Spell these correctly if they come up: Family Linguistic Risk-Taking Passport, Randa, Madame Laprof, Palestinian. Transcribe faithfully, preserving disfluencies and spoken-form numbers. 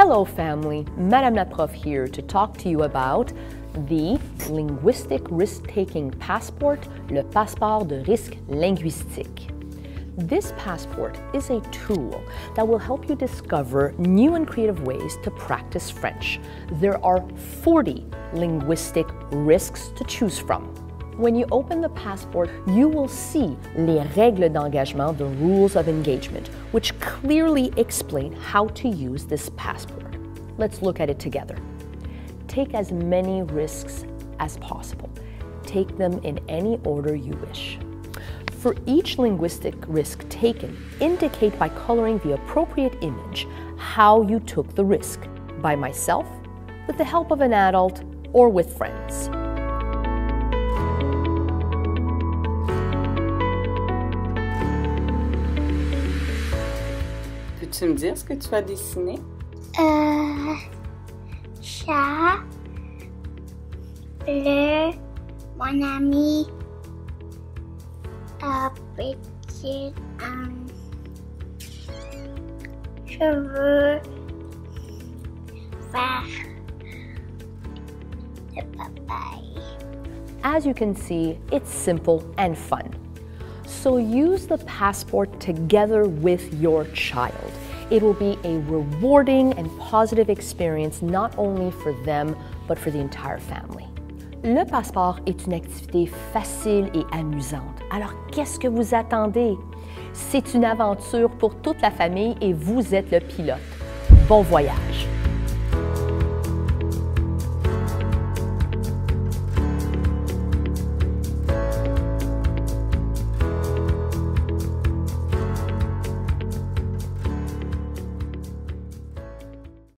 Hello family, Madame Laprof here to talk to you about the Linguistic Risk-Taking Passport, le passeport de risque linguistique. This passport is a tool that will help you discover new and creative ways to practice French. There are forty linguistic risks to choose from. When you open the passport, you will see les règles d'engagement, the rules of engagement, which clearly explain how to use this passport. Let's look at it together. Take as many risks as possible. Take them in any order you wish. For each linguistic risk taken, indicate by coloring the appropriate image how you took the risk, by myself, with the help of an adult, or with friends. Peux-tu me dire ce que tu as dessiné? Euh, chat, bleu, mon ami, un petit um, cheveux, vert, le papaye. As you can see, it's simple and fun. So use the passport together with your child. It will be a rewarding and positive experience not only for them, but for the entire family. Le passeport est une activité facile et amusante. Alors, qu'est-ce que vous attendez? C'est une aventure pour toute la famille et vous êtes le pilote. Bon voyage!